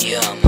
Yeah.